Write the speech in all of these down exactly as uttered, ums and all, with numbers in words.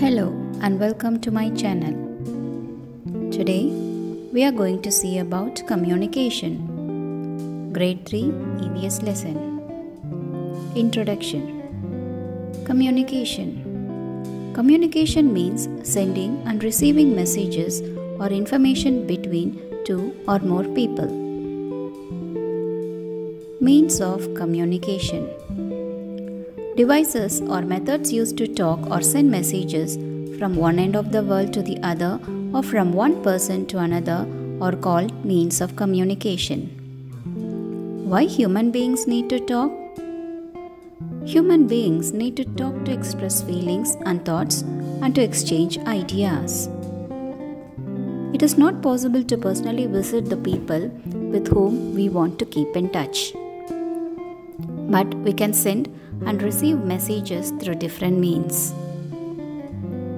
Hello and welcome to my channel. Today we are going to see about communication. Grade three E V S lesson. Introduction. Communication. Communication means sending and receiving messages or information between two or more people. Means of communication. Devices or methods used to talk or send messages from one end of the world to the other or from one person to another are called means of communication. Why human beings need to talk? Human beings need to talk to express feelings and thoughts and to exchange ideas. It is not possible to personally visit the people with whom we want to keep in touch. But we can send and receive messages through different means.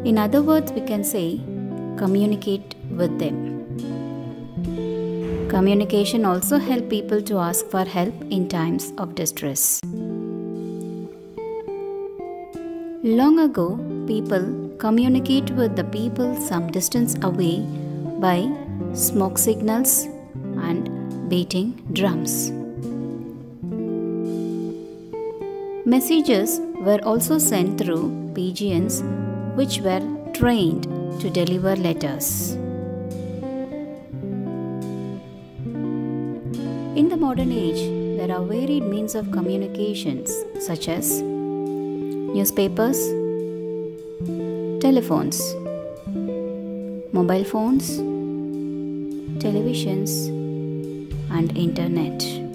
In other words, we can say communicate with them. Communication also helps people to ask for help in times of distress. Long ago, people communicate with the people some distance away by smoke signals and beating drums. Messages were also sent through pigeons, which were trained to deliver letters. In the modern age, there are varied means of communications such as newspapers, telephones, mobile phones, televisions, and internet.